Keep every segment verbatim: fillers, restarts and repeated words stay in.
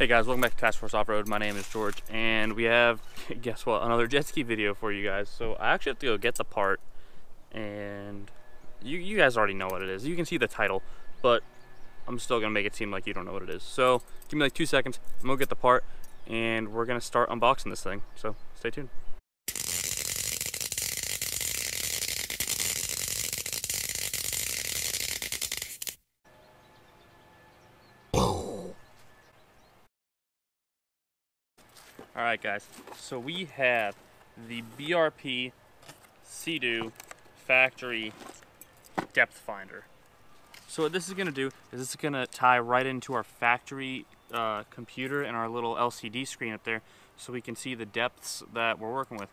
Hey guys, welcome back to Task Force Off-Road. My name is George, and we have, guess what, another jet ski video for you guys. So I actually have to go get the part, and you, you guys already know what it is. You can see the title, but I'm still gonna make it seem like you don't know what it is. So give me like two seconds, I'm gonna get the part, and we're gonna start unboxing this thing. So stay tuned. All right, guys, so we have the B R P Sea-Doo factory depth finder. So what this is gonna do is this is gonna tie right into our factory uh, computer and our little L C D screen up there so we can see the depths that we're working with.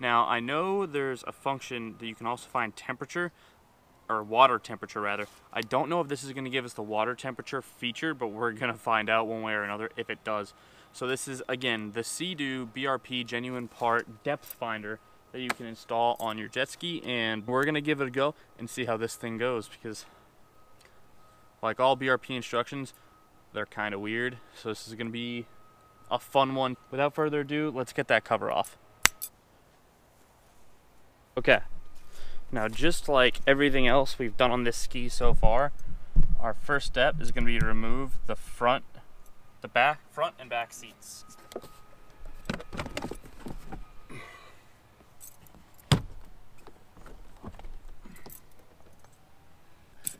Now, I know there's a function that you can also find temperature, or water temperature rather. I don't know if this is gonna give us the water temperature feature, but we're gonna find out one way or another if it does. So this is, again, the Sea-Doo B R P Genuine Part Depth Finder that you can install on your jet ski, and we're gonna give it a go and see how this thing goes, because like all B R P instructions, they're kind of weird, so this is gonna be a fun one. Without further ado, let's get that cover off. Okay, now just like everything else we've done on this ski so far, our first step is gonna be to remove the front the back, front and back seats.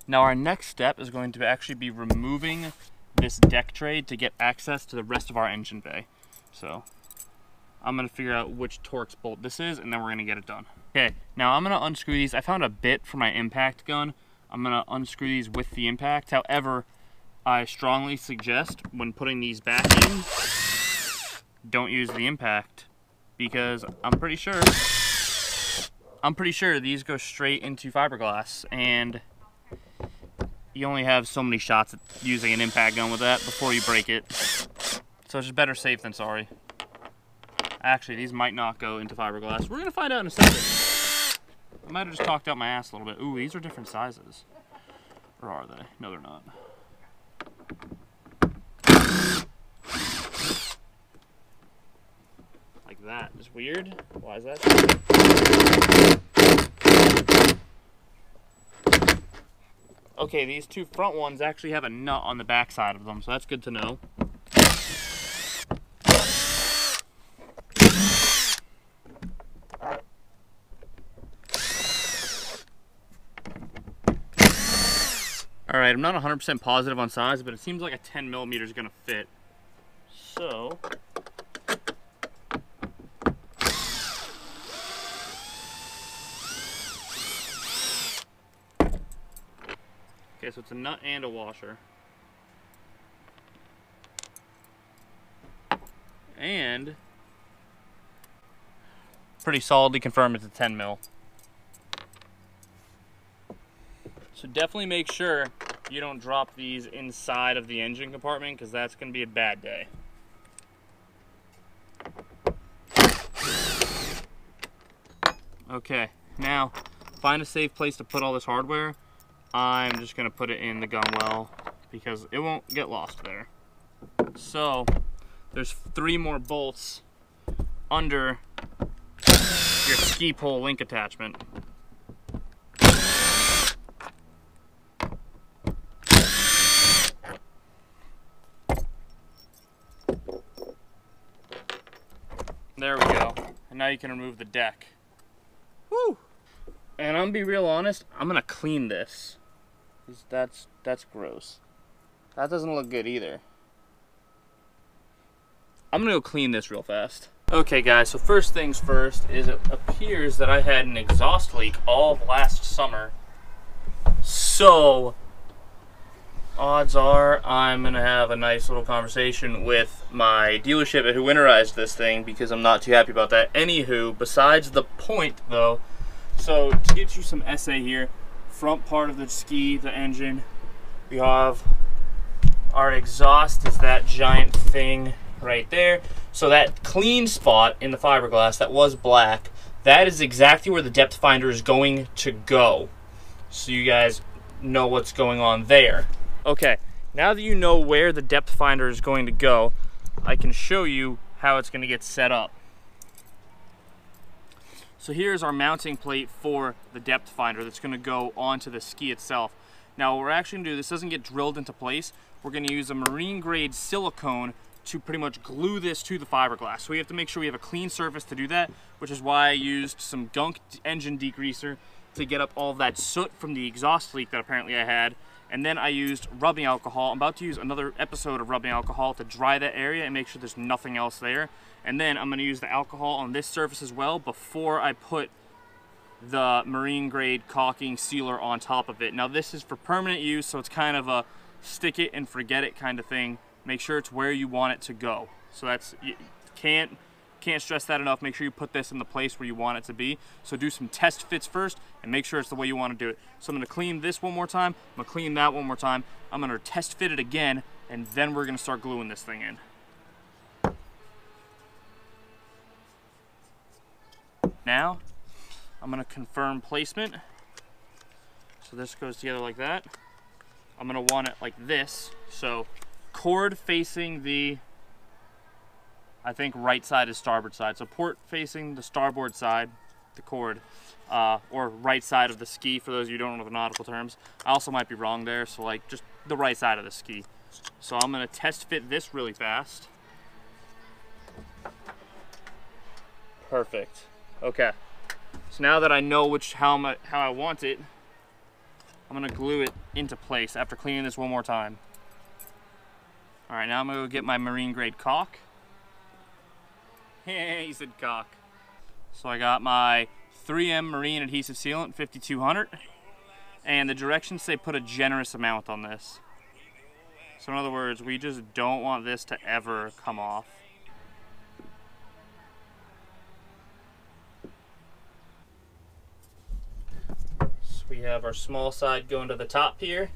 Now our next step is going to actually be removing this deck tray to get access to the rest of our engine bay. So I'm gonna figure out which Torx bolt this is, and then we're gonna get it done. Okay, now I'm gonna unscrew these. I found a bit for my impact gun. I'm gonna unscrew these with the impact. However, I strongly suggest when putting these back in, don't use the impact, because I'm pretty sure, I'm pretty sure these go straight into fiberglass, and you only have so many shots at using an impact gun with that before you break it. So it's just better safe than sorry. Actually, these might not go into fiberglass. We're gonna find out in a second. I might have just talked out my ass a little bit. Ooh, these are different sizes. Or are they? No, they're not. Like that is weird. Why is that? Okay, these two front ones actually have a nut on the back side of them, so that's good to know. All right, I'm not one hundred percent positive on size, but it seems like a ten millimeter is gonna fit. So, okay, so it's a nut and a washer. And pretty solidly confirmed it's a ten mil. So definitely make sure you don't drop these inside of the engine compartment, because that's going to be a bad day. Okay, now find a safe place to put all this hardware. I'm just going to put it in the gun well because it won't get lost there. So there's three more bolts under your ski pole link attachment. There we go. And now you can remove the deck. Woo! And I'm gonna be real honest, I'm gonna clean this. That's, that's gross. That doesn't look good either. I'm gonna go clean this real fast. Okay guys, so first things first is it appears that I had an exhaust leak all of last summer. So, odds are I'm gonna have a nice little conversation with my dealership who winterized this thing, because I'm not too happy about that. Anywho, besides the point though, so to get you some essay here, front part of the ski, the engine, we have our exhaust is that giant thing right there. So that clean spot in the fiberglass that was black, that is exactly where the depth finder is going to go. So you guys know what's going on there. Okay, now that you know where the depth finder is going to go, I can show you how it's going to get set up. So here's our mounting plate for the depth finder that's going to go onto the ski itself. Now what we're actually going to do, this doesn't get drilled into place, we're going to use a marine grade silicone to pretty much glue this to the fiberglass. So we have to make sure we have a clean surface to do that, which is why I used some gunk engine degreaser to get up all of that soot from the exhaust leak that apparently I had. And then I used rubbing alcohol. I'm about to use another episode of rubbing alcohol to dry that area and make sure there's nothing else there. And then I'm gonna use the alcohol on this surface as well before I put the marine grade caulking sealer on top of it. Now this is for permanent use, so it's kind of a stick it and forget it kind of thing. Make sure it's where you want it to go. So that's, you can't, can't stress that enough. Make sure you put this in the place where you want it to be. So do some test fits first and make sure it's the way you want to do it. So I'm going to clean this one more time. I'm going to clean that one more time. I'm going to test fit it again, and then we're going to start gluing this thing in. Now, I'm going to confirm placement. So this goes together like that. I'm going to want it like this. So cord facing the, I think right side is starboard side. So port facing the starboard side, the cord, uh, or right side of the ski for those of you who don't know the nautical terms. I also might be wrong there, so like just the right side of the ski. So I'm gonna test fit this really fast. Perfect, okay. So now that I know which how, my, how I want it, I'm gonna glue it into place after cleaning this one more time. All right, now I'm gonna go get my marine grade caulk. He said cock. So I got my three M Marine Adhesive Sealant fifty-two hundred, and the directions say put a generous amount on this. So in other words, we just don't want this to ever come off. So we have our small side going to the top here,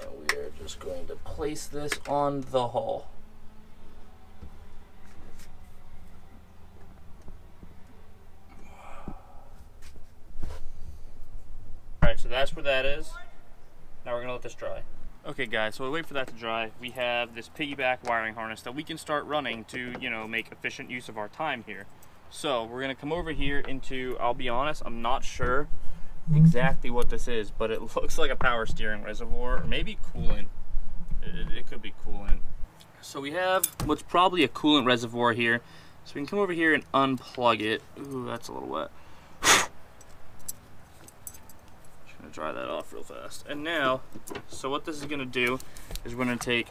and we are just going to place this on the hull. So that's where that is. Now we're gonna let this dry. Okay guys, so we wait for that to dry. We have this piggyback wiring harness that we can start running to, you know, make efficient use of our time here. So we're gonna come over here into, I'll be honest, I'm not sure exactly what this is, but it looks like a power steering reservoir, or maybe coolant. It, it could be coolant. So we have what's probably a coolant reservoir here. So we can come over here and unplug it. Ooh, that's a little wet. Dry that off real fast. And now, so what this is gonna do is we're gonna take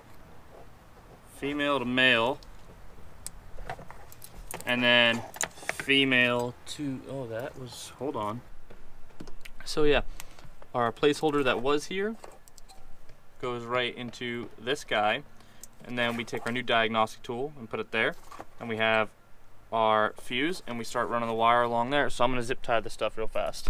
female to male, and then female to, oh that was, hold on. So yeah, our placeholder that was here goes right into this guy, and then we take our new diagnostic tool and put it there, and we have our fuse, and we start running the wire along there. So I'm gonna zip tie this stuff real fast.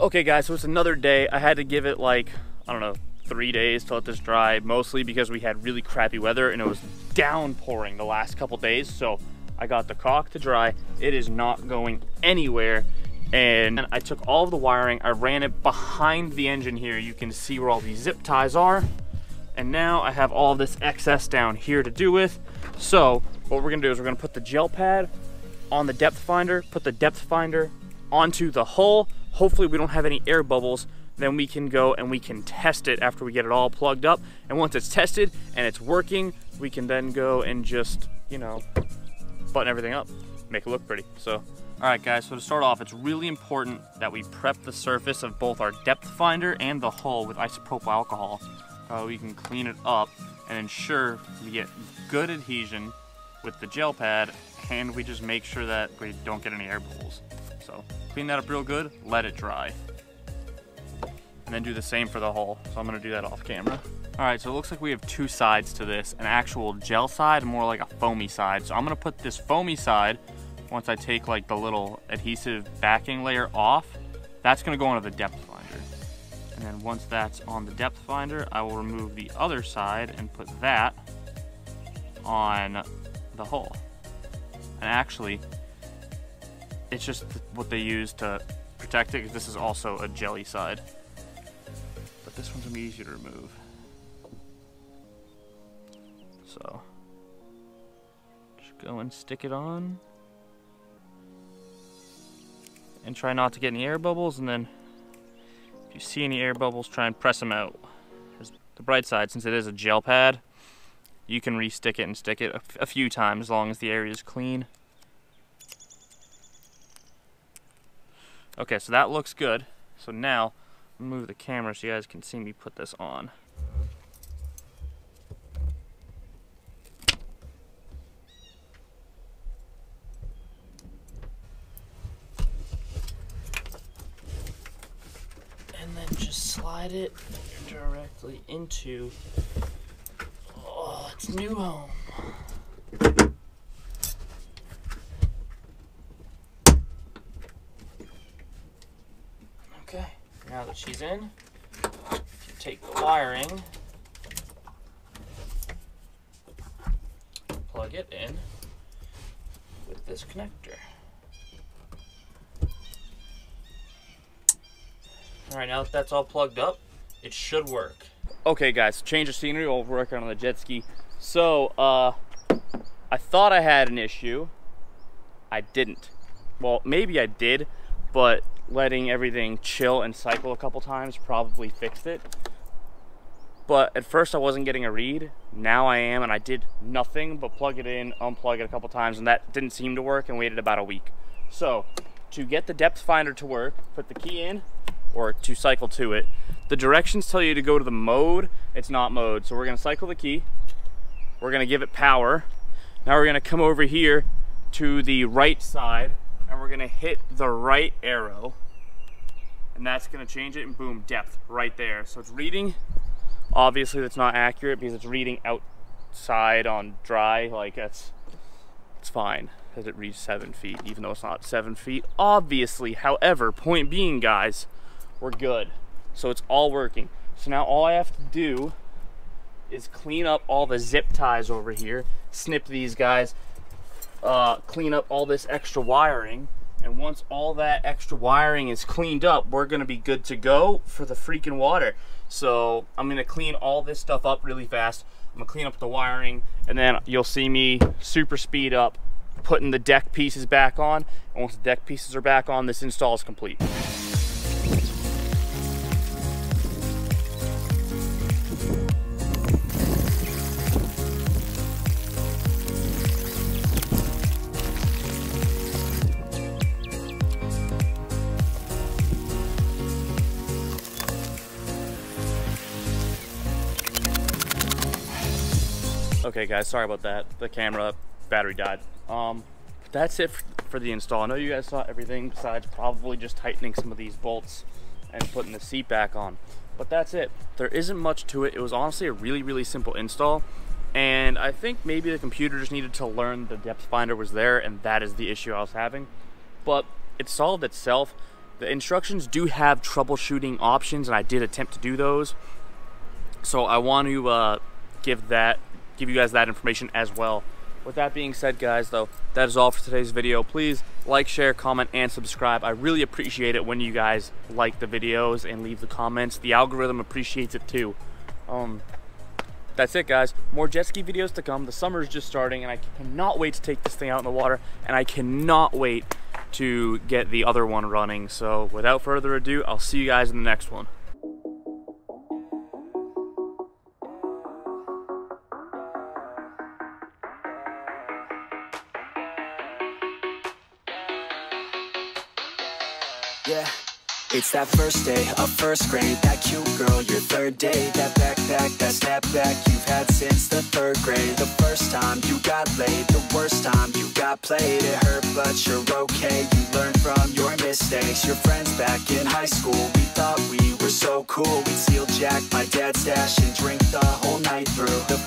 Okay guys, so it's another day. I had to give it like, I don't know, three days to let this dry, mostly because we had really crappy weather and it was downpouring the last couple days. So I got the caulk to dry. It is not going anywhere. And I took all of the wiring, I ran it behind the engine here. You can see where all these zip ties are. And now I have all this excess down here to do with. So what we're gonna do is we're gonna put the gel pad on the depth finder, put the depth finder onto the hull. Hopefully we don't have any air bubbles, then we can go and we can test it after we get it all plugged up. And once it's tested and it's working, we can then go and just, you know, button everything up, make it look pretty. So, all right guys, so to start off, it's really important that we prep the surface of both our depth finder and the hull with isopropyl alcohol. Uh, we can clean it up and ensure we get good adhesion with the gel pad, and we just make sure that we don't get any air bubbles. So clean that up real good, let it dry. And then do the same for the hull. So I'm gonna do that off camera. All right, so it looks like we have two sides to this, an actual gel side and more like a foamy side. So I'm gonna put this foamy side, once I take like the little adhesive backing layer off, that's gonna go onto the depth finder. And then once that's on the depth finder, I will remove the other side and put that on the hull. And actually, it's just what they use to protect it, because this is also a jelly side. But this one's gonna be easier to remove. So, just go and stick it on. And try not to get any air bubbles, and then if you see any air bubbles, try and press them out. The bright side, since it is a gel pad, you can re-stick it and stick it a, a few times as long as the area is clean. Okay, so that looks good. So now, I'll move the camera so you guys can see me put this on. And then just slide it directly into oh, its new home. Okay, now that she's in, you take the wiring, plug it in with this connector. All right, now that that's all plugged up, it should work. Okay guys, change of scenery while we're working on the jet ski. So, uh, I thought I had an issue. I didn't. Well, maybe I did, but letting everything chill and cycle a couple times probably fixed it. But at first I wasn't getting a read. Now I am, and I did nothing but plug it in, unplug it a couple times, and that didn't seem to work, and waited about a week. So, to get the depth finder to work, put the key in, or to cycle to it. The directions tell you to go to the mode, it's not mode. So we're gonna cycle the key, we're gonna give it power. Now we're gonna come over here to the right side and we're gonna hit the right arrow. And that's gonna change it, and boom, depth right there. So it's reading, obviously that's not accurate because it's reading outside on dry, like that's, it's fine. Because it reads seven feet, even though it's not seven feet, obviously. However, point being guys, we're good. So it's all working. So now all I have to do is clean up all the zip ties over here, snip these guys, uh, clean up all this extra wiring. And once all that extra wiring is cleaned up, we're gonna be good to go for the freaking water. So I'm gonna clean all this stuff up really fast. I'm gonna clean up the wiring, and then you'll see me super speed up putting the deck pieces back on. And once the deck pieces are back on, this install is complete. Okay guys, sorry about that. The camera battery died. Um, but that's it for the install. I know you guys saw everything besides probably just tightening some of these bolts and putting the seat back on. But that's it. There isn't much to it. It was honestly a really, really simple install. And I think maybe the computer just needed to learn the depth finder was there, and that is the issue I was having. But it solved itself. The instructions do have troubleshooting options, and I did attempt to do those. So I want to uh, give that give you guys that information as well. With that being said guys, though, that is all for today's video. Please like, share, comment, and subscribe. I really appreciate it when you guys like the videos and leave the comments. The algorithm appreciates it too. Um, that's it guys. More jet ski videos to come. The summer is just starting, and I cannot wait to take this thing out in the water, and I cannot wait to get the other one running. So without further ado, I'll see you guys in the next one. Yeah, it's that first day of first grade, that cute girl, your third date, that backpack, that snapback you've had since the third grade. The first time you got laid, the worst time you got played. It hurt, but you're okay, you learned from your mistakes. Your friends back in high school, we thought we were so cool. We'd steal Jack, my dad's stash, and drink the whole night through. The